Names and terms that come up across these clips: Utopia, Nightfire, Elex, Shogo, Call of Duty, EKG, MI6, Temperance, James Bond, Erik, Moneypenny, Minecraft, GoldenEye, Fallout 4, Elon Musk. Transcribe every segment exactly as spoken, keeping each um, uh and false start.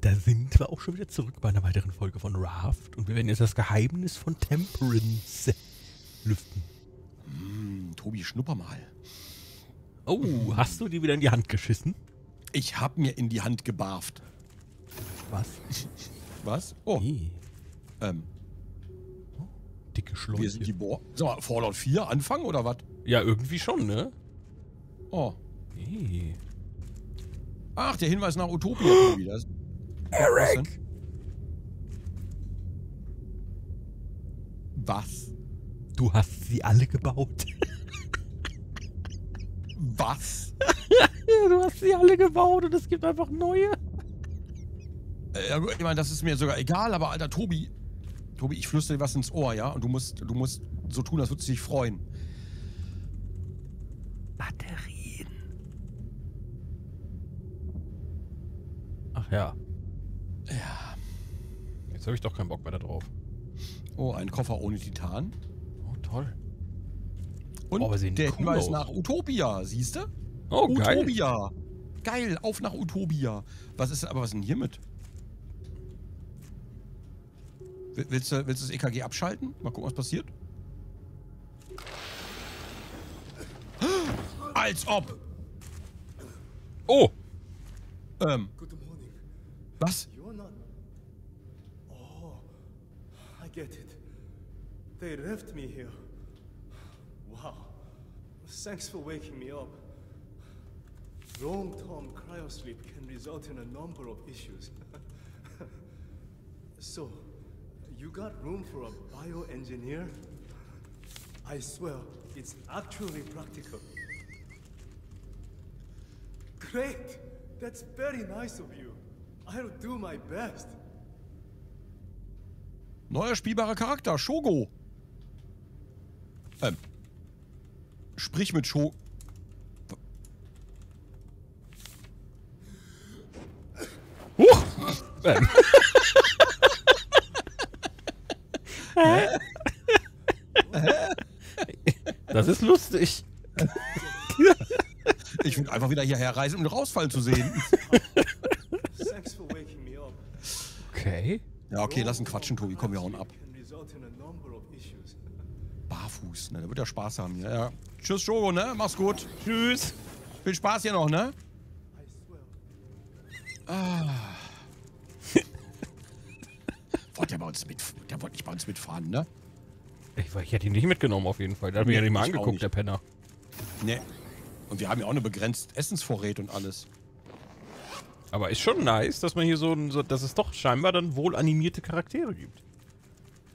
Da sind wir auch schon wieder zurück bei einer weiteren Folge von Raft und wir werden jetzt das Geheimnis von Temperance lüften. Mm, Tobi, schnupper mal. Oh, hast du die wieder in die Hand geschissen? Ich hab mir in die Hand gebarft. Was? Was? Oh. Hey. Ähm. Oh, dicke Schläuche. Wir sind die Bohr. Sag mal, Fallout vier anfangen oder was? Ja, irgendwie schon, ne? Oh. Hey. Ach, der Hinweis nach Utopia. Tobi, das Eric! Was? Du hast sie alle gebaut. Was? Du hast sie alle gebaut und es gibt einfach neue. Äh, ich meine, das ist mir sogar egal, aber alter Tobi. Tobi, ich flüstere dir was ins Ohr, ja? Und du musst, du musst so tun, als würdest du dich freuen. Batterien. Ach ja. Ja. Jetzt habe ich doch keinen Bock mehr da drauf. Oh, ein Koffer ohne Titan. Oh, toll. Und oh, der Hinweis cool nach Utopia, siehst du? Oh, Utopia. Geil. Geil, auf nach Utopia. Was ist aber was denn hiermit? Willst du, willst du das E K G abschalten? Mal gucken, was passiert. Als ob! Oh! Ähm. Was? Oh, I get it. They left me here. Wow. Thanks for waking me up. Long-term cryosleep can result in a number of issues. So, you got room for a bioengineer? I swear, it's actually practical. Great! That's very nice of you. I'll do my best. Neuer spielbarer Charakter, Shogo. Ähm. Sprich mit Shogo. Huch! Ähm. Das ist lustig. Ich will einfach wieder hierher reisen, um rausfallen zu sehen. Okay. Ja, okay, lass ihn quatschen, Tobi. Komm, wir hauen ab. Barfuß, ne? Da wird ja Spaß haben hier. Ja. Tschüss, Shogo, ne? Mach's gut. Tschüss. Viel Spaß hier noch, ne? Ah. Wollt ihr bei uns mit, der wollte nicht bei uns mitfahren, ne? Ich, ich hätte ihn nicht mitgenommen, auf jeden Fall. Da hat nee, mich ja nicht mal angeguckt, nicht. Der Penner. Ne. Und wir haben ja auch eine begrenzte Essensvorräte und alles. Aber ist schon nice, dass man hier so, so, dass es doch scheinbar dann wohl animierte Charaktere gibt.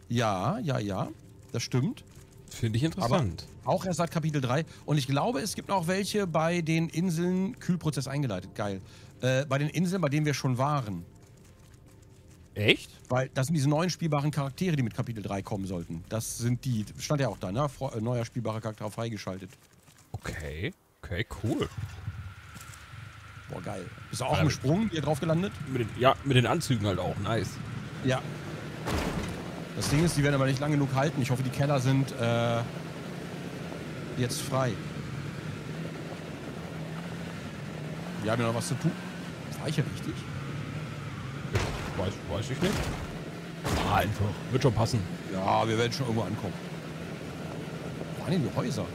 Ja, ja, ja. Das stimmt. Finde ich interessant. Aber auch erst seit Kapitel drei. Und ich glaube, es gibt auch welche bei den Inseln Kühlprozess eingeleitet. Geil. Äh, bei den Inseln, bei denen wir schon waren. Echt? Weil das sind diese neuen spielbaren Charaktere, die mit Kapitel drei kommen sollten. Das sind die, stand ja auch da, ne? Neuer spielbarer Charakter freigeschaltet. Okay. Okay, cool. Boah, geil. Bist du auch im Sprung hier drauf gelandet? Mit den, ja, mit den Anzügen halt auch. Nice. Ja. Das Ding ist, die werden aber nicht lang genug halten. Ich hoffe, die Keller sind äh, jetzt frei. Wir haben ja noch was zu tun. War ich ja richtig? Weiß, weiß ich nicht. Ah, einfach. Wird schon passen. Ja, wir werden schon irgendwo ankommen. Wo waren denn die Häuser?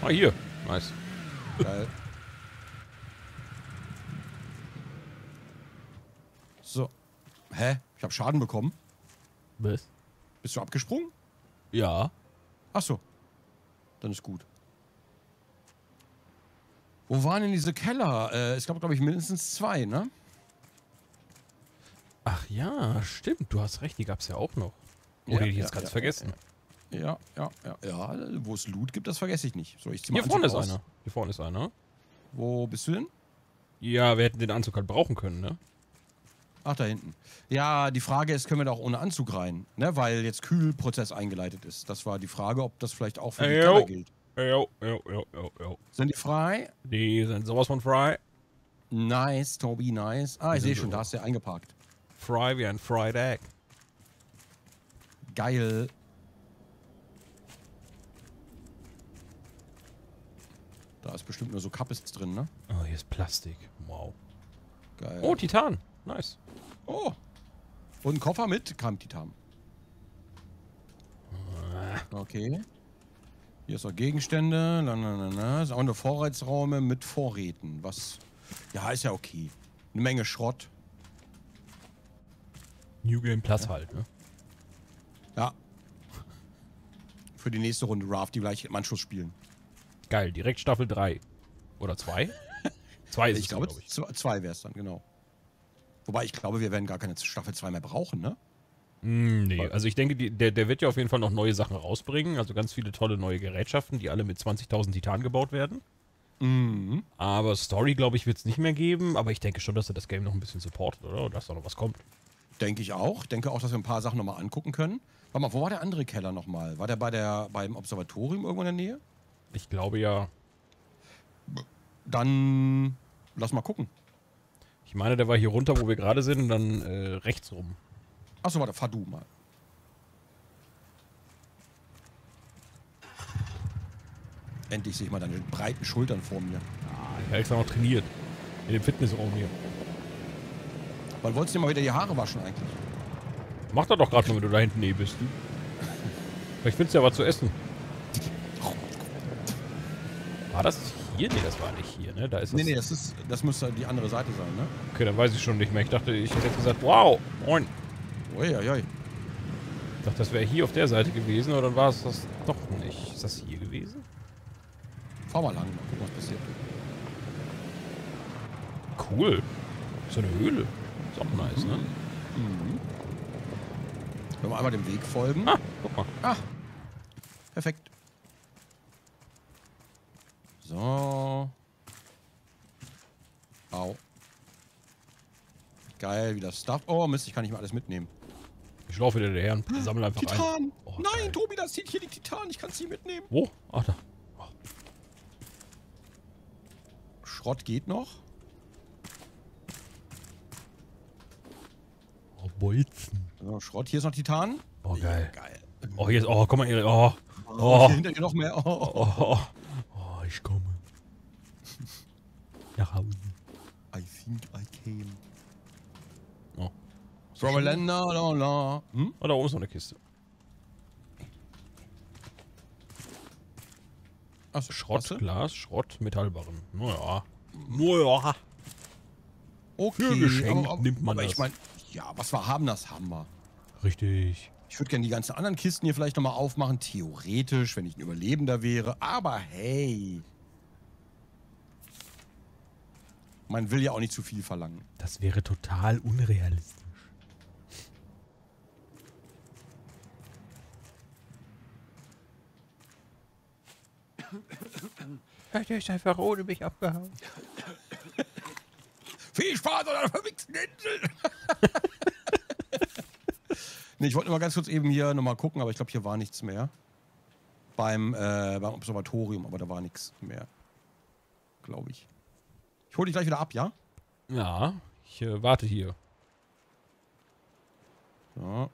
Ah, hier. Nice. Geil. So. Hä? Ich habe Schaden bekommen. Was? Bist du abgesprungen? Ja. Ach so. Dann ist gut. Wo waren denn diese Keller? Äh, es gab, glaube ich, mindestens zwei, ne? Ach ja, stimmt. Du hast recht, die gab es ja auch noch. Oh, ja, die hätte ich ja, jetzt ganz ja, vergessen. Ja, ja, ja. Ja, wo es Loot gibt, das vergesse ich nicht. So, ich zieh mal Anzug raus. Hier vorne ist einer. Hier vorne ist einer. Wo bist du denn? Ja, wir hätten den Anzug halt brauchen können, ne? Ach, da hinten. Ja, die Frage ist, können wir da auch ohne Anzug rein? Ne, weil jetzt Kühlprozess eingeleitet ist. Das war die Frage, ob das vielleicht auch für die Keller gilt. Jo, jo, jo, jo, jo. Sind die frei? Die sind sowas von frei. Nice, Tobi, nice. Ah, ich sehe schon, da ist der eingeparkt. Fry wie ein Fried Egg. Geil. Da ist bestimmt nur so Kappes drin, ne? Oh, hier ist Plastik. Wow. Geil. Oh, Titan. Nice. Oh. Und ein Koffer mit Kamm-Titan. Okay. Hier ist auch Gegenstände. Na, na, na, na. Ist auch eine Vorratsräume mit Vorräten. Was? Ja, ist ja okay. Eine Menge Schrott. New Game Plus ja. halt, ne? Ja. Für die nächste Runde Raft, die gleich im Anschluss spielen. Geil, direkt Staffel drei. Oder zwei? zwei ist ich es, glaube glaub ich. zwei wäre es dann, genau. Wobei, ich glaube, wir werden gar keine Staffel zwei mehr brauchen, ne? Mm, nee, also ich denke, die, der, der wird ja auf jeden Fall noch neue Sachen rausbringen. Also ganz viele tolle neue Gerätschaften, die alle mit zwanzigtausend Titan gebaut werden. Mhm. Aber Story, glaube ich, wird es nicht mehr geben. Aber ich denke schon, dass er das Game noch ein bisschen supportet, oder? Und dass da noch was kommt. Denke ich auch. Denke auch, dass wir ein paar Sachen nochmal angucken können. Warte mal, wo war der andere Keller nochmal? War der, bei der beim Observatorium irgendwo in der Nähe? Ich glaube ja. Dann lass mal gucken. Ich meine, der war hier runter, wo wir gerade sind, und dann äh, rechts rum. Achso, warte, fahr du mal. Endlich sehe ich mal deine breiten Schultern vor mir. Ah, ich habe extra noch trainiert. In dem Fitnessraum hier. Wann wolltest du dir mal wieder die Haare waschen eigentlich? Mach das doch gerade nur, wenn du da hinten eh bist. Du. Vielleicht findest du ja was zu essen. War das hier? Nee, das war nicht hier, ne? Da ist nee, nee, das, ist, das müsste die andere Seite sein, ne? Okay, dann weiß ich schon nicht mehr. Ich dachte, ich hätte jetzt gesagt, wow, moin. Oi, oi, oi. Ich dachte, das wäre hier auf der Seite gewesen, aber dann war es das doch nicht. Ist das hier gewesen? Fahr mal lang, mal gucken, was passiert. Cool. So eine Höhle. Ist auch nice, mhm. ne? Mhm. Wenn wir einmal dem Weg folgen. Ah, guck mal. Ah. Perfekt. So. Au. Geil, wie das Stuff. Oh, Mist, ich kann nicht mehr alles mitnehmen. Ich laufe wieder daher und sammle einfach Titan. ein. Titan! Oh, nein, geil. Tobi, das sieht hier die Titan. Ich kann sie mitnehmen. Wo? Ach, da. Oh. Schrott geht noch. Oh, Bolzen. So, Schrott. Hier ist noch Titan. Oh, geil. Ja, geil. Oh, hier ist... Oh, komm mal, Erik. Oh. Oh. Oh. Hier hinter dir noch mehr. Oh, oh, oh. Oh, ich komme. Nach Hause. I think I came. Oh. From a land, la, la, la. Hm? Oh, da oben ist noch eine Kiste. Ach, Schrott, Glas, Schrott, Metallbarren. Naja. Naja. Okay. Für Geschenk aber, aber, nimmt man aber das. Ich mein, ja, was wir haben, das haben wir. Richtig. Ich würde gerne die ganzen anderen Kisten hier vielleicht nochmal aufmachen. Theoretisch, wenn ich ein Überlebender wäre. Aber hey. Man will ja auch nicht zu viel verlangen. Das wäre total unrealistisch. Der ist einfach ohne mich abgehauen. Viel Spaß an der verwichsten Insel! Nee, ich wollte mal ganz kurz eben hier nochmal gucken, aber ich glaube, hier war nichts mehr. Beim, äh, beim Observatorium, aber da war nichts mehr. Glaube ich. Ich hole dich gleich wieder ab, ja? Ja, ich äh, warte hier. So.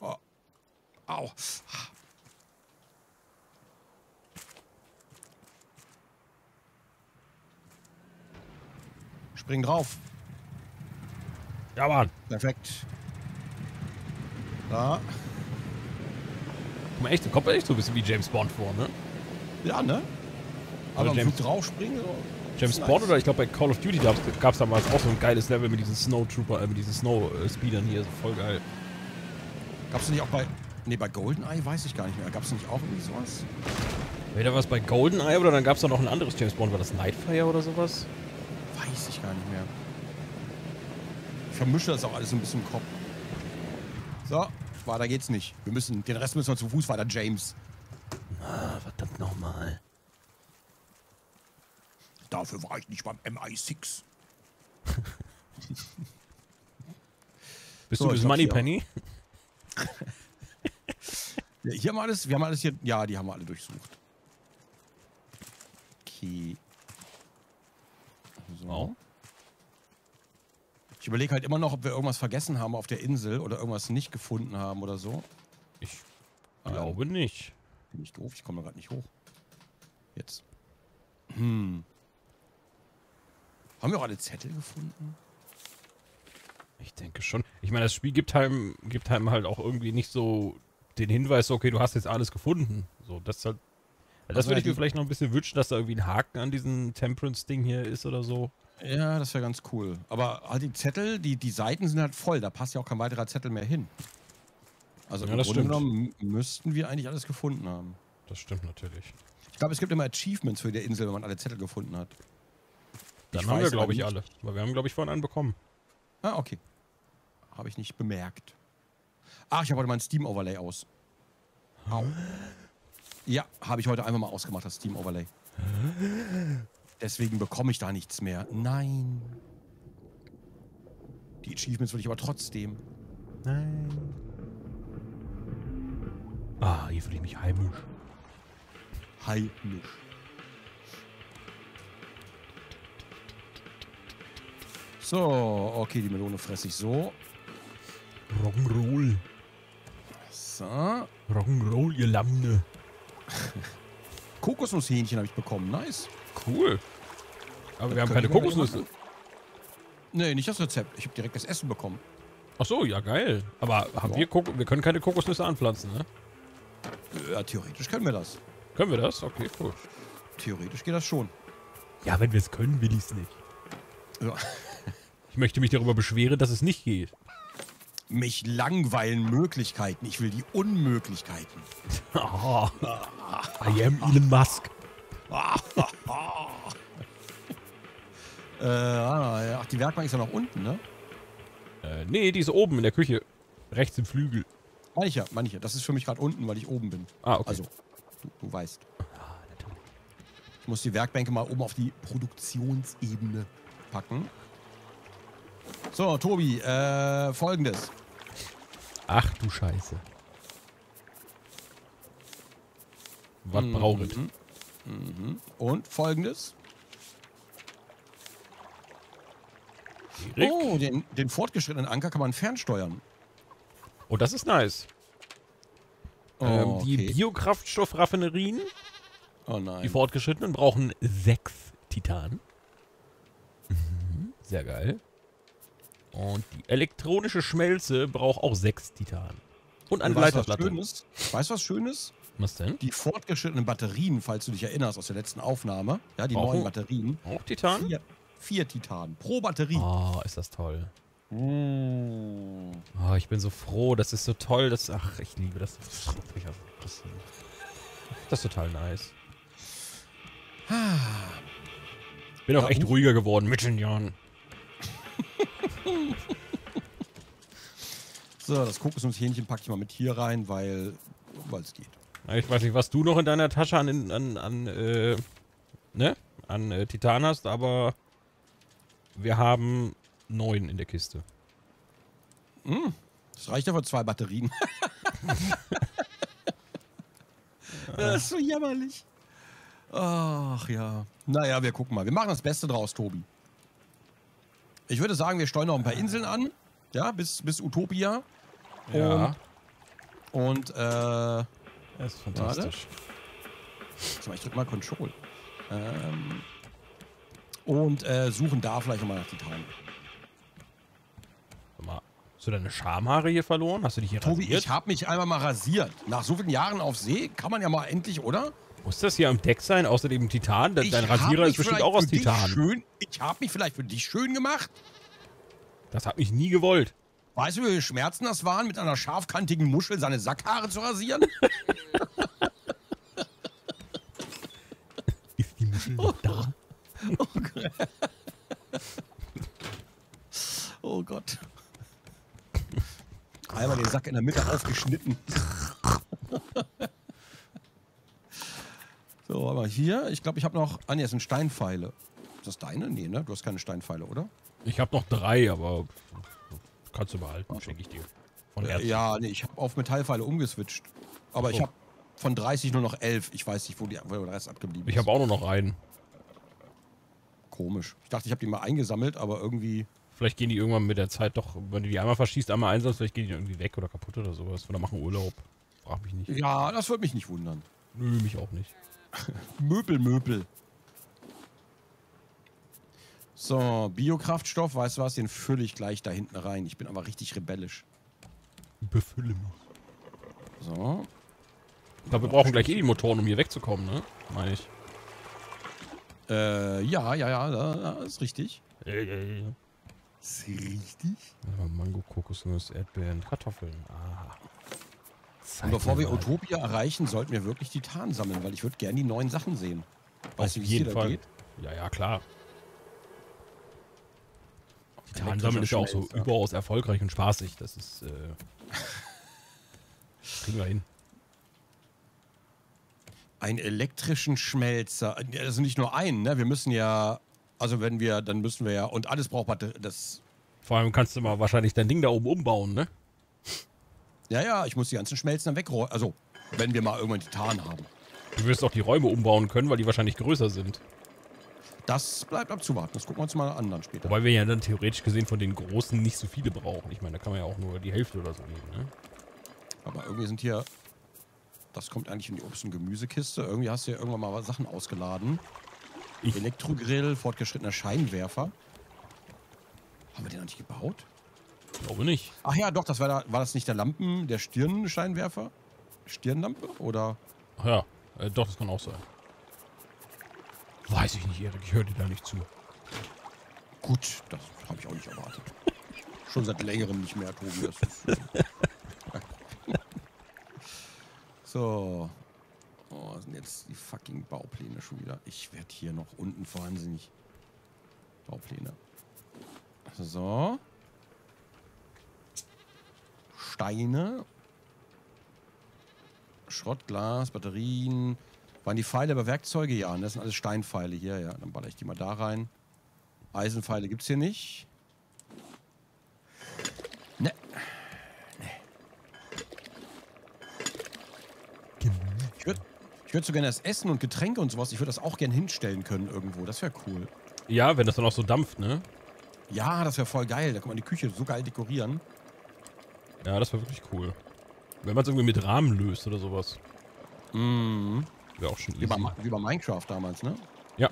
Oh. Au. Spring drauf. Ja, Mann. Perfekt. Da. Guck mal, echt, da kommt echt so ein bisschen wie James Bond vor, ne? Ja, ne? Aber James drauf springen oder? James Bond oder ich glaube bei Call of Duty gab es damals auch so ein geiles Level mit diesen Snowtrooper, äh, mit diesen Snow-Speedern hier, so voll geil. Gab's denn nicht auch bei, ne, bei GoldenEye weiß ich gar nicht mehr, gab's nicht auch irgendwie sowas? Weder was bei GoldenEye oder dann gab's da noch ein anderes James Bond, war das Nightfire oder sowas? Weiß ich gar nicht mehr. Ich vermische das auch alles so ein bisschen im Kopf. So, weiter geht's nicht. Wir müssen, den Rest müssen wir zu Fuß weiter, James. Na, verdammt nochmal. Dafür war ich nicht beim M I sechs. Bist so, du bis Moneypenny? Ja, hier haben wir alles, wir haben alles hier, ja, die haben wir alle durchsucht. Okay. So. Wow. Ich überlege halt immer noch, ob wir irgendwas vergessen haben auf der Insel oder irgendwas nicht gefunden haben oder so. Ich glaube ähm. nicht. Bin ich doof? Ich komme da gerade nicht hoch. Jetzt. Hm. Haben wir auch alle Zettel gefunden? Ich denke schon. Ich meine, das Spiel gibt einem, gibt einem halt auch irgendwie nicht so den Hinweis, okay, du hast jetzt alles gefunden. So, das ist halt. Also das würde ich mir vielleicht noch ein bisschen wünschen, dass da irgendwie ein Haken an diesem Temperance-Ding hier ist oder so. Ja, das wäre ganz cool. Aber halt die Zettel, die, die Seiten sind halt voll. Da passt ja auch kein weiterer Zettel mehr hin. Also ja, im Grunde genommen müssten wir eigentlich alles gefunden haben. Das stimmt natürlich. Ich glaube, es gibt immer Achievements für die Insel, wenn man alle Zettel gefunden hat. Dann haben wir, glaube ich, alle. Weil wir haben, glaube ich, vorhin einen bekommen. Ah, okay. Habe ich nicht bemerkt. Ach, ich habe heute mein Steam-Overlay aus. Au. Ja, habe ich heute einfach mal ausgemacht, das Steam-Overlay. Deswegen bekomme ich da nichts mehr. Nein. Die Achievements will ich aber trotzdem. Nein. Ah, hier fühle ich mich heimisch. Heimisch. So, okay, die Melone fresse ich so. Rock'n'Roll. So. Rock'n'Roll, ihr Lammne. Kokosnusshähnchen habe ich bekommen, nice. Cool. Aber das wir haben keine Kokosnüsse. Nee, nicht das Rezept. Ich habe direkt das Essen bekommen. Ach so, ja geil. Aber haben ja. wir, Ko wir können keine Kokosnüsse anpflanzen, ne? Ja, theoretisch können wir das. Können wir das? Okay, cool. Theoretisch geht das schon. Ja, wenn wir es können, will ich es nicht. Ja. Ich möchte mich darüber beschweren, dass es nicht geht. Mich langweilen Möglichkeiten. Ich will die Unmöglichkeiten. Oh. I am Elon Musk. äh, ach, die Werkbank ist ja noch unten, ne? Äh, nee, die ist oben in der Küche. Rechts im Flügel. Manche, manche. Das ist für mich gerade unten, weil ich oben bin. Ah, okay. Also, du, du weißt. Ich muss die Werkbänke mal oben auf die Produktionsebene packen. So, Tobi, äh, folgendes. Ach du Scheiße. Was mhm. brauche ich? Mhm. Und folgendes. Direkt. Oh, den, den fortgeschrittenen Anker kann man fernsteuern. Oh, das ist nice. Oh, ähm, okay. Die Biokraftstoffraffinerien, oh nein. Die fortgeschrittenen, brauchen sechs Titan. Mhm. Sehr geil. Und die elektronische Schmelze braucht auch sechs Titan. Und eine Leiterplatte. Weißt du, was Schönes? Was denn? Die fortgeschrittenen Batterien, falls du dich erinnerst aus der letzten Aufnahme. Ja, die brauchen neuen Batterien. Auch Titan? Vier, vier Titan pro Batterie. Oh, ist das toll. Mm. Oh, ich bin so froh. Das ist so toll. Das, ach, ich liebe das. Das ist total nice. Bin auch ja, echt ruhiger geworden mit den Jahren. So, das Kokosnusshähnchen packe ich mal mit hier rein, weil es geht. Ich weiß nicht, was du noch in deiner Tasche an, an, an, äh, ne? an äh, Titan hast, aber wir haben neun in der Kiste. Mm, das reicht ja für zwei Batterien. Das ist so jämmerlich. Ach ja. Naja, wir gucken mal. Wir machen das Beste draus, Tobi. Ich würde sagen, wir steuern noch ein paar Inseln an. Ja, bis, bis Utopia. Ja. Und, und äh... das ist fantastisch. Warte. Ich drück mal Control. Ähm, und äh, suchen da vielleicht nochmal nach Titan. Sag mal, hast du deine Schamhaare hier verloren? Hast du dich hier Tobi, rasiert? Ich habe mich einmal mal rasiert. Nach so vielen Jahren auf See kann man ja mal endlich, oder? Muss das hier am Deck sein? Außerdem Titan? Dein ich Rasierer ist bestimmt auch aus Titan. Schön, ich habe mich vielleicht für dich schön gemacht. Das hat mich nie gewollt. Weißt du, wie viele Schmerzen das waren, mit einer scharfkantigen Muschel seine Sackhaare zu rasieren? Ist die Muschel noch da? Oh, oh Gott. Oh Gott. Einmal den Sack in der Mitte aufgeschnitten. So, aber hier, ich glaube, ich habe noch... Ah, ne, das sind Steinpfeile. Ist das deine? Nee, ne? Du hast keine Steinpfeile, oder? Ich habe noch drei, aber kannst du behalten, also. Schenke ich dir. Von äh, ja, nee, ich habe auf Metallpfeile umgeswitcht. Aber so. Ich habe von dreißig nur noch elf. Ich weiß nicht, wo, die, wo der Rest abgeblieben ist. Ich habe auch nur noch einen. Komisch. Ich dachte, ich habe die mal eingesammelt, aber irgendwie... Vielleicht gehen die irgendwann mit der Zeit doch... Wenn du die einmal verschießt, einmal einsammelst, vielleicht gehen die irgendwie weg oder kaputt oder sowas. Oder machen Urlaub. Frag mich nicht. Ja, das würde mich nicht wundern. Nö, mich auch nicht. Möbel, Möbel. So, Biokraftstoff, weißt du was, den fülle ich gleich da hinten rein. Ich bin aber richtig rebellisch. Befülle mich. So. Ich glaube, wir brauchen gleich eh die Motoren, um hier wegzukommen, ne? Meine ich. Äh, ja, ja, ja, ja, ist richtig. Ja, ja, ja. Ist richtig? Ja, Mango, Kokosnuss, Erdbeeren, Kartoffeln. Ah. Und bevor wir Utopia erreichen, sollten wir wirklich Titan sammeln, weil ich würde gerne die neuen Sachen sehen. Weißt du, wie es hier da geht? Ja, ja, klar. Titan sammeln ist ja auch so überaus erfolgreich und spaßig. Das ist, äh... kriegen wir hin. Einen elektrischen Schmelzer. Also nicht nur einen, ne? Wir müssen ja... Also wenn wir, dann müssen wir ja... Und alles braucht man das... Vor allem kannst du mal wahrscheinlich dein Ding da oben umbauen, ne? Ja, ja, ich muss die ganzen Schmelzen dann wegräumen. Also, wenn wir mal irgendwann Titan haben. Du wirst auch die Räume umbauen können, weil die wahrscheinlich größer sind. Das bleibt abzuwarten. Das gucken wir uns mal an dann später. Wobei wir ja dann theoretisch gesehen von den Großen nicht so viele brauchen. Ich meine, da kann man ja auch nur die Hälfte oder so nehmen, ne? Aber irgendwie sind hier... Das kommt eigentlich in die Obst- und Gemüsekiste. Irgendwie hast du ja irgendwann mal Sachen ausgeladen. Ich Elektrogrill, fortgeschrittener Scheinwerfer. Haben wir den eigentlich gebaut? Ich glaube nicht. Ach ja, doch, das war, da, war das nicht der Lampen, der Stirnscheinwerfer? Stirnlampe? Oder? Ach ja, äh, doch, das kann auch sein. Weiß ich nicht, Erik, ich höre dir da nicht zu. Gut, das habe ich auch nicht erwartet. Schon seit längerem nicht mehr, Tobi. So. Oh, sind jetzt die fucking Baupläne schon wieder. Ich werde hier noch unten wahnsinnig. Baupläne. So. Steine. Schrottglas, Batterien. Waren die Pfeile bei Werkzeuge? Ja, das sind alles Steinpfeile hier. Ja, dann baller ich die mal da rein. Eisenpfeile gibt's hier nicht. Ne. Ne. Ich würde ich würd so gerne das Essen und Getränke und sowas, ich würde das auch gerne hinstellen können irgendwo. Das wäre cool. Ja, wenn das dann auch so dampft, ne? Ja, das wäre voll geil. Da kann man die Küche so geil dekorieren. Ja, das wäre wirklich cool. Wenn man es irgendwie mit Rahmen löst oder sowas. Mhm. Wäre auch schon easy. Wie bei, wie bei Minecraft damals, ne? Ja.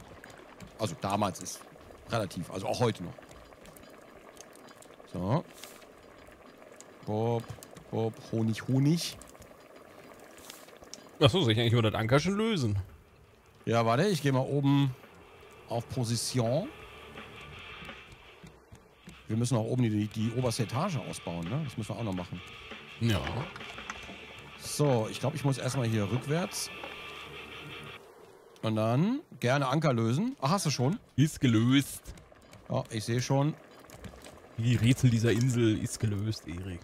Also damals ist relativ, also auch heute noch. So. Bob, Bob, Honig, Honig. Achso, soll ich eigentlich mal das Anker schon lösen? Ja, warte, ich gehe mal oben auf Position. Wir müssen auch oben die, die oberste Etage ausbauen, ne? Das müssen wir auch noch machen. Ja. So, ich glaube, ich muss erstmal hier rückwärts. Und dann gerne Anker lösen. Ach, hast du schon? Ist gelöst. Ja, ich sehe schon. Die Rätsel dieser Insel ist gelöst, Erik.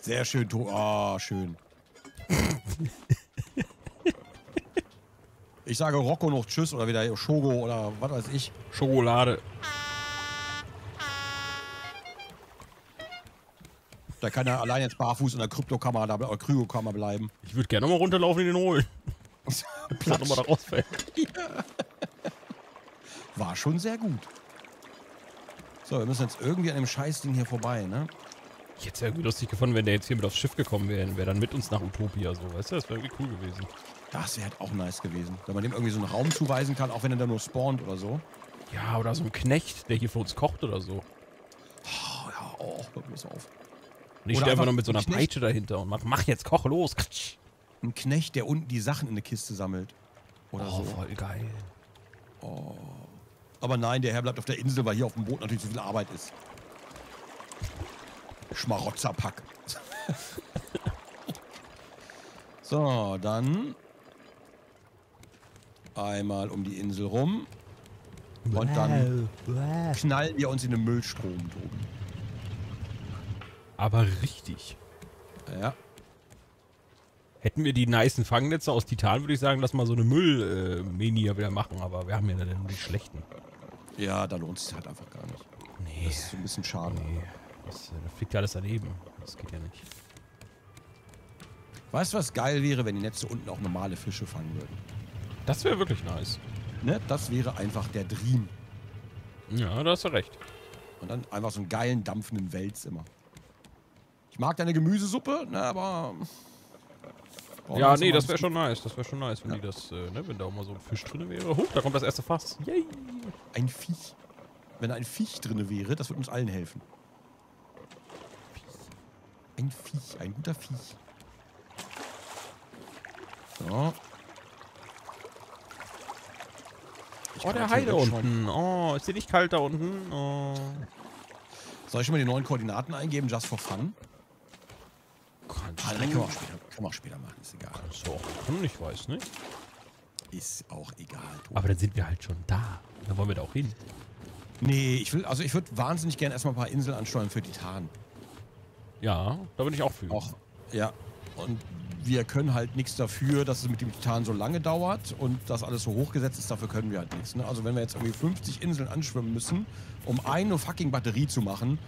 Sehr schön, to- Ah, schön. Ich sage Rocco noch Tschüss oder wieder Shogo oder was weiß ich. Schokolade. Da kann er allein jetzt barfuß in der Kryptokammer da, oder Kryokammer bleiben. Ich würde gerne mal runterlaufen in den holen. Platt nochmal da rausfällt. Ja. War schon sehr gut. So, wir müssen jetzt irgendwie an dem Scheißding hier vorbei, ne? Ich hätte es ja irgendwie lustig gefunden, wenn der jetzt hier mit aufs Schiff gekommen wäre. Wäre dann mit uns nach Utopia, so, weißt du? Das wäre irgendwie cool gewesen. Das wäre halt auch nice gewesen. Wenn man dem irgendwie so einen Raum zuweisen kann, auch wenn er da nur spawnt oder so. Ja, oder so ein Knecht, der hier für uns kocht oder so. Oh, ja, oh, hör bloß auf. Und ich stehe einfach noch mit so einer Peitsche dahinter und mach, mach jetzt, koch los. Katsch. Ein Knecht, der unten die Sachen in eine Kiste sammelt. Oder oh, so. Voll geil. Oh. Aber nein, der Herr bleibt auf der Insel, weil hier auf dem Boot natürlich so viel Arbeit ist. Schmarotzerpack. So, dann einmal um die Insel rum. Und dann knallen wir uns in den Müllstrom oben. Aber richtig. Ja. Hätten wir die nicen Fangnetze aus Titan, würde ich sagen, lass mal so eine Müll-Mini äh, wieder machen. Aber wir haben ja dann die schlechten. Ja, da lohnt es halt einfach gar nicht. Nee. Das ist so ein bisschen schade. Nee. Das, da fliegt ja alles daneben. Das geht ja nicht. Weißt du, was geil wäre, wenn die Netze unten auch normale Fische fangen würden? Das wäre wirklich nice. Ne? Das wäre einfach der Dream. Ja, da hast du recht. Und dann einfach so einen geilen, dampfenden Wels immer. Ich mag deine Gemüsesuppe, ne, aber Oh, ja, nee, das wäre schon nice. Das wäre schon nice, wenn ja. die das, äh, ne, wenn da auch mal so ein Fisch drin wäre. Huch, da kommt das erste Fass. Yay! Ein Viech. Wenn da ein Viech drin wäre, das würde uns allen helfen. Ein Viech, ein guter Viech. So. Ich oh, der Hai da unten. Oh, ist dir nicht kalt da unten? Oh. Soll ich schon mal die neuen Koordinaten eingeben, just for fun? Kannst ah, du. Nein, können, wir auch später, können wir auch später machen, ist egal. Kannst du auch machen, ich weiß nicht. Ist auch egal. Tobi. Aber dann sind wir halt schon da. Dann wollen wir da auch hin. Nee, ich will, also ich würde wahnsinnig gerne erstmal ein paar Inseln ansteuern für Titan. Ja, da bin ich auch für. Auch, ja. Und wir können halt nichts dafür, dass es mit dem Titan so lange dauert und dass alles so hochgesetzt ist, dafür können wir halt nichts. Ne? Also wenn wir jetzt irgendwie fünfzig Inseln anschwimmen müssen, um eine fucking Batterie zu machen,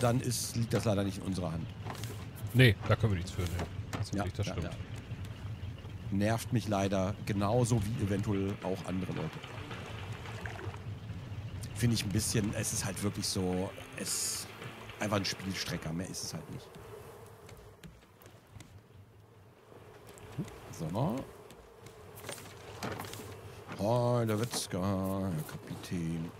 dann ist, liegt das leider nicht in unserer Hand. Nee, da können wir nichts für, ne. Das, ja, das ja, stimmt. Ja. Nervt mich leider genauso wie eventuell auch andere Leute. Finde ich ein bisschen, es ist halt wirklich so, es einfach ein Spielstrecker, mehr ist es halt nicht. Sommer. Oh, der Witzka, Herr Kapitän.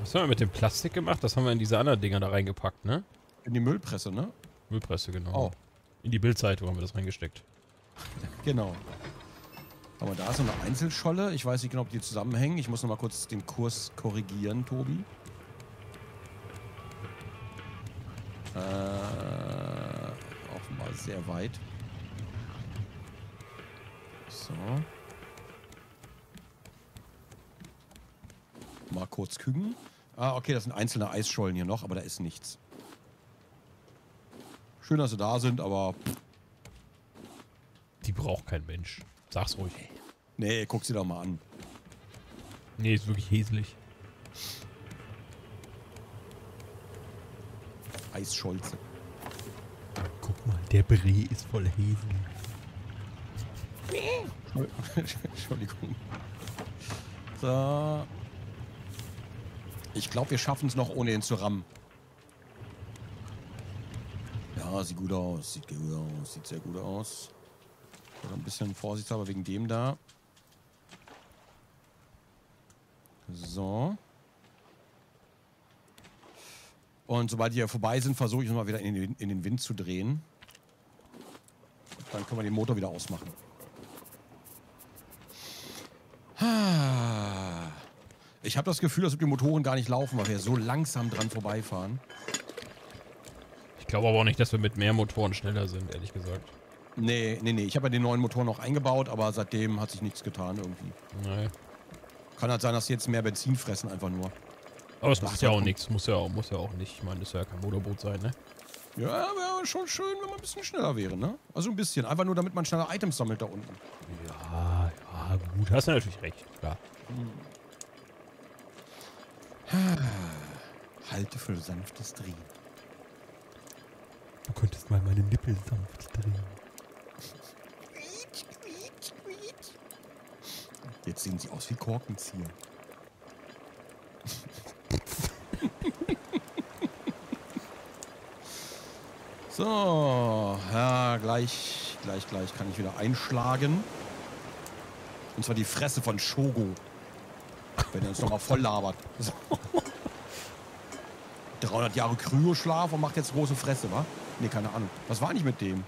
Was haben wir mit dem Plastik gemacht? Das haben wir in diese anderen Dinger da reingepackt, ne? In die Müllpresse, ne? Müllpresse, genau. Oh. In die Bildzeitung haben wir das reingesteckt. Genau. Aber da ist so eine Einzelscholle. Ich weiß nicht genau, ob die zusammenhängen. Ich muss noch mal kurz den Kurs korrigieren, Tobi. Äh, offenbar sehr weit. So. Mal kurz kügen. Ah, okay, das sind einzelne Eisschollen hier noch, aber da ist nichts. Schön, dass sie da sind, aber... Die braucht kein Mensch. Sag's ruhig. Nee, guck sie doch mal an. Nee, ist wirklich hässlich. Eisscholze. Guck mal, der Bree ist voll hässlich. Entschuldigung. So. Ich glaube, wir schaffen es noch, ohne ihn zu rammen. Ja, sieht gut aus. Sieht gut aus. Sieht sehr gut aus. Oder ein bisschen vorsichtshalber wegen dem da. So. Und sobald die ja vorbei sind, versuche ich nochmal wieder in den, in den Wind zu drehen. Dann können wir den Motor wieder ausmachen. Ich habe das Gefühl, dass die Motoren gar nicht laufen, weil wir so langsam dran vorbeifahren. Ich glaube aber auch nicht, dass wir mit mehr Motoren schneller sind, ehrlich gesagt. Nee, nee, nee. Ich habe ja den neuen Motor noch eingebaut, aber seitdem hat sich nichts getan irgendwie. Nein. Kann halt sein, dass sie jetzt mehr Benzin fressen, einfach nur. Aber das macht ja auch nichts. Muss ja auch, muss ja auch nicht. Ich meine, das soll ja kein Motorboot sein, ne? Ja, wäre schon schön, wenn man ein bisschen schneller wäre, ne? Also ein bisschen. Einfach nur, damit man schneller Items sammelt da unten. Ja, ja, gut. Hast du natürlich recht, klar. Hm. Halte für sanftes Drehen. Du könntest mal meine Nippel sanft drehen. Jetzt sehen sie aus wie Korkenzieher. So, ja, gleich, gleich, gleich kann ich wieder einschlagen. Und zwar die Fresse von Shogo. Wenn er uns nochmal voll labert. So. dreihundert Jahre Kryoschlaf und macht jetzt große Fresse, wa? Ne, keine Ahnung. Was war nicht mit dem?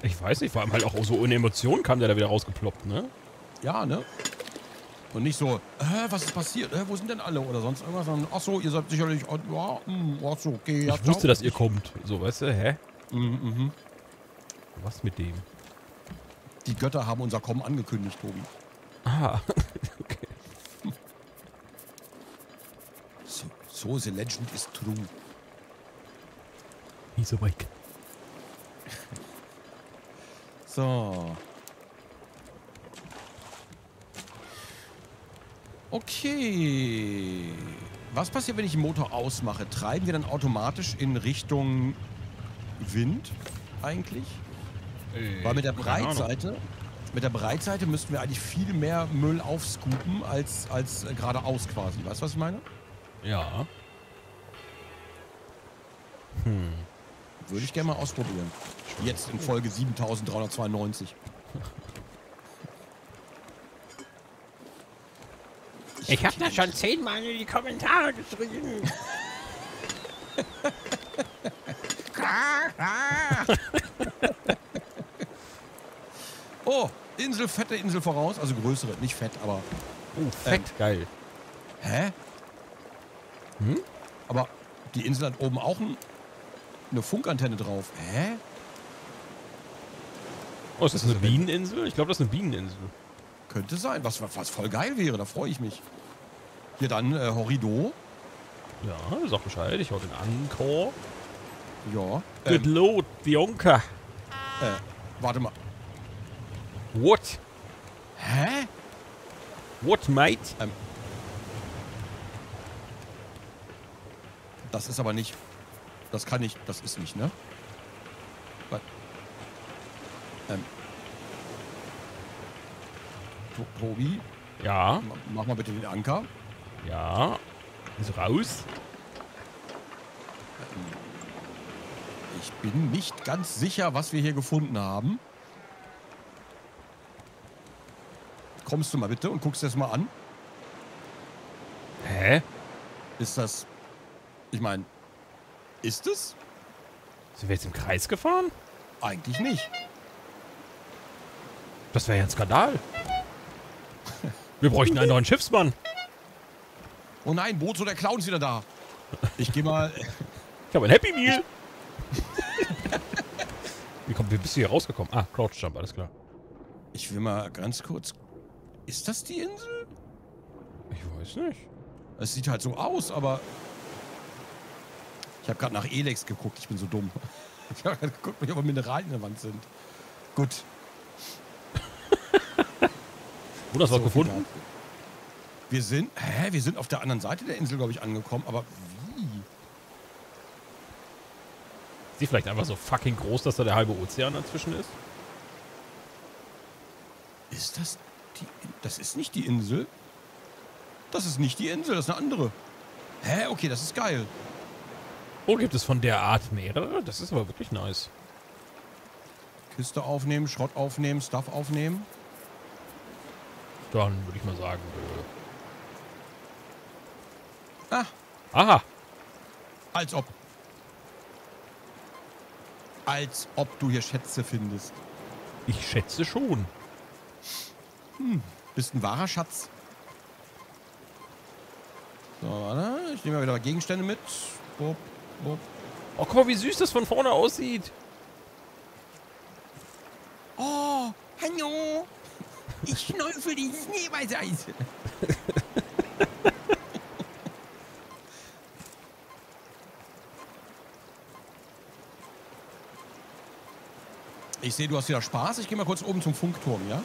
Ich weiß nicht, vor allem halt auch so ohne Emotionen kam der da wieder rausgeploppt, ne? Ja, ne? Und nicht so, äh, was ist passiert? Äh, wo sind denn alle? Oder sonst irgendwas. Ach so, ihr seid sicherlich... Ja, mh, ach so, okay. Ich wusste, dass ihr kommt. So, weißt du, hä? Mhm, mhm. Was mit dem? Die Götter haben unser Kommen angekündigt, Tobi. Ah, okay. So, the legend is true. He's awake. So. Okay. Was passiert, wenn ich den Motor ausmache? Treiben wir dann automatisch in Richtung Wind eigentlich? Ey, weil mit der Breitseite, mit der Breitseite müssten wir eigentlich viel mehr Müll aufscoopen als, als geradeaus quasi. Weißt du, was ich meine? Ja. Hm. Würde ich gerne mal ausprobieren. Jetzt in Folge siebentausenddreihundertzweiundneunzig. Ich habe da schon zehnmal in die Kommentare geschrieben. Oh, Insel, fette Insel voraus. Also größere, nicht fett, aber... Oh, fett, ähm, geil. Hä? Hm? Aber die Insel hat oben auch ein, eine Funkantenne drauf. Hä? Oh, ist das, das eine Bieneninsel? Ich glaube, das ist eine Bieneninsel. Könnte sein, was, was voll geil wäre, da freue ich mich. Hier dann äh, Horido. Ja, sag Bescheid, ich hau den Anchor. Ja. Ähm, Good Load, die Onker. Äh, warte mal. What? Hä? What, mate? Ähm, das ist aber nicht... Das kann nicht, das ist nicht, ne? Was? Ähm... Tobi? Ja? Mach mal bitte den Anker. Ja. Ist raus. Ich bin nicht ganz sicher, was wir hier gefunden haben. Kommst du mal bitte und guckst das mal an? Hä? Ist das... Ich meine... Ist es? Sind wir jetzt im Kreis gefahren? Eigentlich nicht. Das wäre ja ein Skandal. Wir bräuchten einen neuen Schiffsmann. Oh nein, Bozo, der Clown ist wieder da. Ich geh mal... Ich habe ein Happy Meal. Wie, komm, wie bist du hier rausgekommen? Ah, Crouch Jump, alles klar. Ich will mal ganz kurz... Ist das die Insel? Ich weiß nicht. Es sieht halt so aus, aber... Ich habe gerade nach Elex geguckt, ich bin so dumm. Ich habe gerade geguckt, ob Mineralien in der Wand sind. Gut. Wo hast du was gefunden? Wir sind, hä, wir sind auf der anderen Seite der Insel, glaube ich, angekommen, aber wie? Ist die vielleicht einfach so fucking groß, dass da der halbe Ozean dazwischen ist? Ist das die, das ist nicht die Insel? Das ist nicht die Insel, das ist eine andere. Hä, okay, das ist geil. Oh, gibt es von der Art mehrere? Das ist aber wirklich nice. Kiste aufnehmen, Schrott aufnehmen, Stuff aufnehmen. Dann würde ich mal sagen. Äh. Ah. Aha. Als ob. Als ob du hier Schätze findest. Ich schätze schon. Hm. Bist ein wahrer Schatz. So, warte. Ich nehme mal wieder Gegenstände mit. Boop, boop. Oh, guck mal, wie süß das von vorne aussieht. Oh, hallo. Ich schnäufel die Schneebeißeis. Ich sehe, du hast wieder Spaß. Ich gehe mal kurz oben zum Funkturm, ja?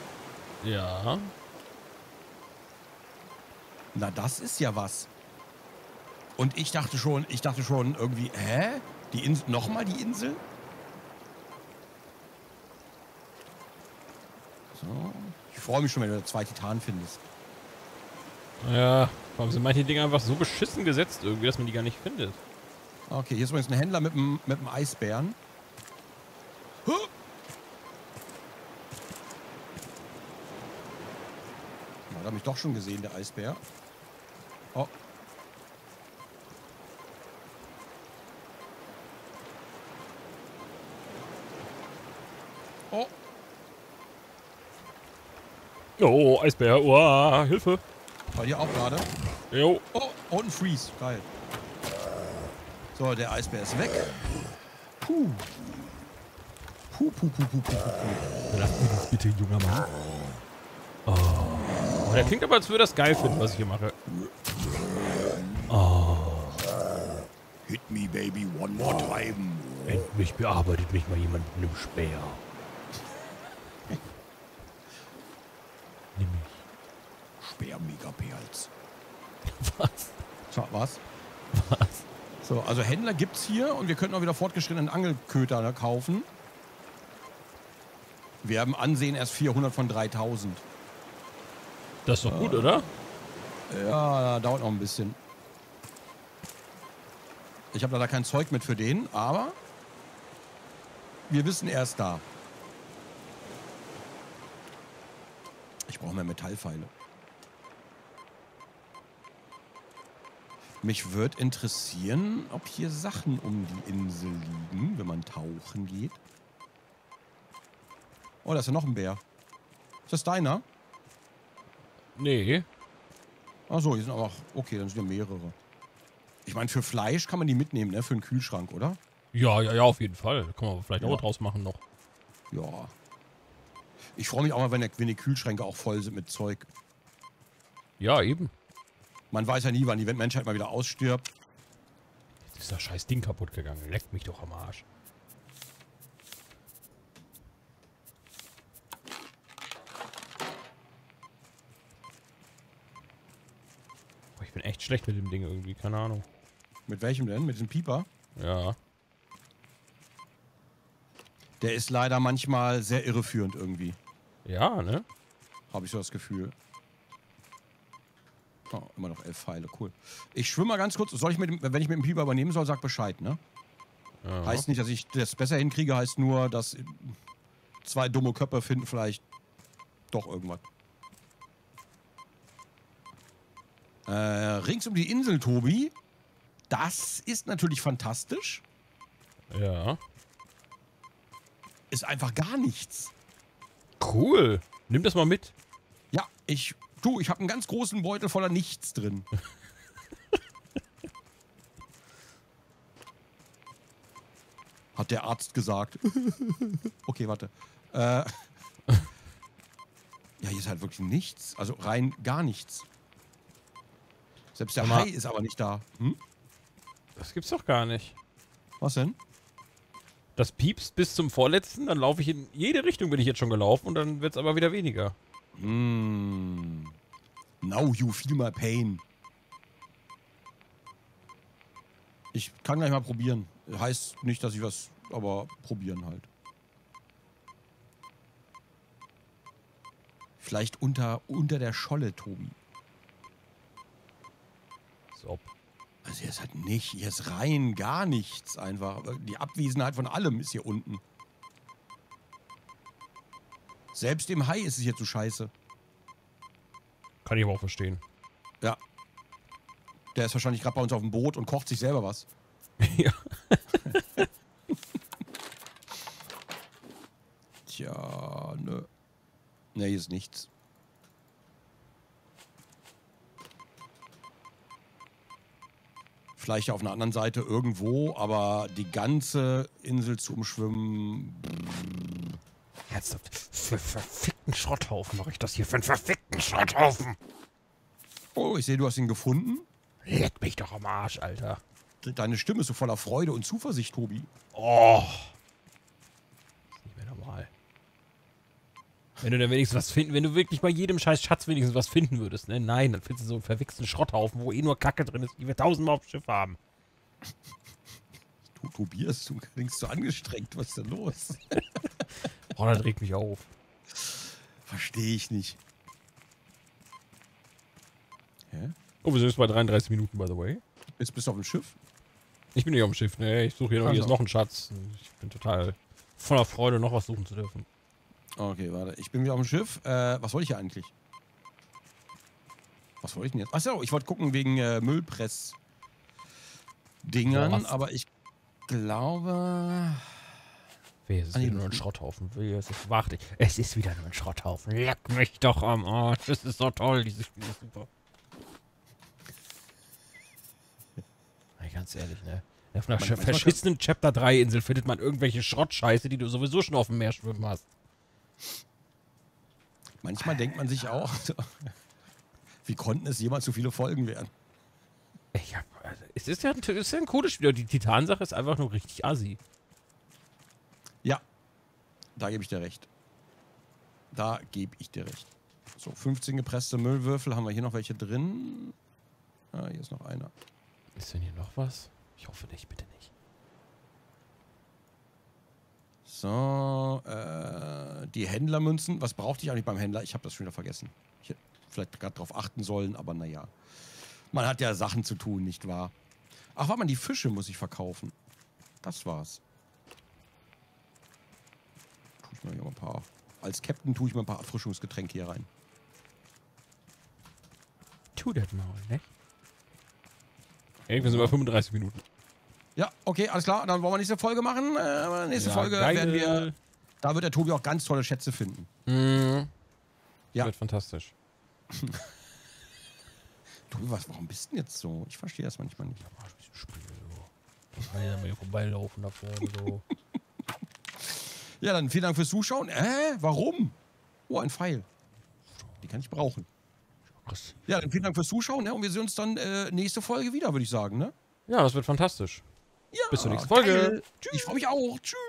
Ja. Na, das ist ja was. Und ich dachte schon, ich dachte schon irgendwie, hä? Die Insel, nochmal die Insel? So. Ich freue mich schon, wenn du zwei Titanen findest. Ja, warum sind manche Dinger einfach so beschissen gesetzt irgendwie, dass man die gar nicht findet? Okay, hier ist übrigens ein Händler mit einem mit einem Eisbären. Huh! Na, da hab ich doch schon gesehen, der Eisbär. Oh. Oh. Oh, Eisbär, uah, Hilfe. War hier auch gerade. Jo. Oh, und ein Freeze, geil. So, der Eisbär ist weg. Puh. Puh, puh, puh, puh, puh, puh. Lass mich das bitte, junger Mann. Oh. Oh, der klingt aber, als würde das geil finden, was ich hier mache. Oh. Hit me, baby, one more time. Endlich bearbeitet mich mal jemand mit einem Speer. Nämlich Speer-Mega-Perls. Was? Tja, was? Was? So, also Händler gibt's hier und wir könnten auch wieder fortgeschrittenen Angelköder kaufen. Wir haben Ansehen erst vierhundert von dreitausend. Das ist doch äh, gut, oder? Ja, dauert noch ein bisschen. Ich habe leider kein Zeug mit für den, aber Wir wissen, er ist da. Ich brauche mehr Metallpfeile. Mich würde interessieren, ob hier Sachen um die Insel liegen, wenn man tauchen geht. Oh, da ist ja noch ein Bär. Ist das deiner? Nee. Ach so, hier sind aber auch... Okay, dann sind ja mehrere. Ich meine, für Fleisch kann man die mitnehmen, ne? Für einen Kühlschrank, oder? Ja, ja, ja, auf jeden Fall. Da können wir vielleicht ja auch draus machen noch. Ja. Ich freue mich auch mal, wenn, der, wenn die Kühlschränke auch voll sind mit Zeug. Ja, eben. Man weiß ja nie, wann die Menschheit mal wieder ausstirbt. Jetzt ist das scheiß Ding kaputt gegangen. Leckt mich doch am Arsch. Boah, ich bin echt schlecht mit dem Ding irgendwie. Keine Ahnung. Mit welchem denn? Mit dem Pieper? Ja. Der ist leider manchmal sehr irreführend irgendwie. Ja, ne? Habe ich so das Gefühl. Oh, immer noch elf Pfeile, cool. Ich schwimme mal ganz kurz. Soll ich mit dem, wenn ich mit dem Pieper übernehmen soll, sag Bescheid, ne? Ja. Heißt nicht, dass ich das besser hinkriege, heißt nur, dass zwei dumme Köpfe finden vielleicht doch irgendwas. Äh, rings um die Insel, Tobi. Das ist natürlich fantastisch. Ja. Ist einfach gar nichts. Cool. Nimm das mal mit. Ja, ich... Du, ich habe einen ganz großen Beutel voller Nichts drin. Hat der Arzt gesagt. Okay, warte. Äh, ja, hier ist halt wirklich nichts. Also rein gar nichts. Selbst der Hai ist aber nicht da. Hm? Das gibt's doch gar nicht. Was denn? Das piepst bis zum vorletzten, dann laufe ich in jede Richtung, bin ich jetzt schon gelaufen und dann wird's aber wieder weniger. Mm. Now you feel my pain. Ich kann gleich mal probieren. Heißt nicht, dass ich was... Aber probieren halt. Vielleicht unter, unter der Scholle, Tobi. So. Also hier ist halt nicht... Hier ist rein gar nichts einfach. Die Abwesenheit von allem ist hier unten. Selbst dem Hai ist es hier zu scheiße. Kann ich aber auch verstehen. Ja. Der ist wahrscheinlich gerade bei uns auf dem Boot und kocht sich selber was. Ja. Tja, nö. Ne, hier ist nichts. Vielleicht auf einer anderen Seite irgendwo, aber die ganze Insel zu umschwimmen... Ernsthaft? Für verfickten Schrotthaufen mache ich das hier. Für einen verfickten Schrotthaufen. Oh, ich sehe, du hast ihn gefunden. Leck mich doch am Arsch, Alter. Deine Stimme ist so voller Freude und Zuversicht, Tobi. Oh. Ist nicht mehr normal. Wenn du dann wenigstens was finden, wenn du wirklich bei jedem scheiß Schatz wenigstens was finden würdest, ne? Nein, dann findest du so einen verfickten Schrotthaufen, wo eh nur Kacke drin ist, die wir tausendmal auf dem Schiff haben. Du, Tobias, du klingst so angestrengt. Was ist denn los? Oh, das regt mich auf. Verstehe ich nicht. Hä? Oh, wir sind jetzt bei dreiunddreißig Minuten, by the way. Jetzt bist du auf dem Schiff? Ich bin nicht auf dem Schiff, ne? Ich suche hier noch, hier ist noch einen Schatz. Ich bin total voller Freude, noch was suchen zu dürfen. Okay, warte. Ich bin wieder auf dem Schiff. Äh, was wollte ich hier eigentlich? Was wollte ich denn jetzt? Achso, ich wollte gucken wegen äh, Müllpress-Dingern, ja, aber ich glaube... Wehe, es ist wieder nur ein Schrotthaufen. Wehe, es ist, warte. Es ist wieder nur ein Schrotthaufen. Leck mich doch am Arsch. Das ist so toll. Dieses Spiel ist super. Hey, ganz ehrlich, ne? Auf einer man, verschissenen Chapter drei Insel findet man irgendwelche Schrottscheiße, die du sowieso schon auf dem Meer schwimmen hast. Manchmal denkt man sich auch, wie konnten es jemals so viele Folgen werden? Ich hab, also, es ist ja, ein, es ist ja ein cooles Spiel. Die Titansache ist einfach nur richtig assi. Ja, da gebe ich dir recht. Da gebe ich dir recht. So, fünfzehn gepresste Müllwürfel. Haben wir hier noch welche drin? Ah, hier ist noch einer. Ist denn hier noch was? Ich hoffe nicht, bitte nicht. So, äh, die Händlermünzen. Was brauchte ich eigentlich beim Händler? Ich habe das schon wieder vergessen. Ich hätte vielleicht gerade drauf achten sollen, aber naja. Man hat ja Sachen zu tun, nicht wahr? Ach, warte mal, die Fische muss ich verkaufen. Das war's. Ich mache hier mal ein paar. Als Captain tue ich mal ein paar Erfrischungsgetränke hier rein. Tu das mal, ne? Irgendwann sind wir fünfunddreißig Minuten. Ja, okay, alles klar. Dann wollen wir nächste Folge machen. Äh, nächste ja, Folge geile. werden wir... Da wird der Tobi auch ganz tolle Schätze finden. Mhm. Ja. Wird fantastisch. Tobi, was, warum bist du denn jetzt so? Ich verstehe das manchmal nicht. Ich ein bisschen Spiel, so. Da kann ja mal vorbeilaufen da vorne, so. Ja, dann vielen Dank fürs Zuschauen. Äh, warum? Oh, ein Pfeil. Die kann ich brauchen. Ja, dann vielen Dank fürs Zuschauen, ne? Und wir sehen uns dann äh, nächste Folge wieder, würde ich sagen, ne? Ja, das wird fantastisch. Ja, bis zur nächsten Folge. Geil. Tschüss. Ich freue mich auch. Tschüss.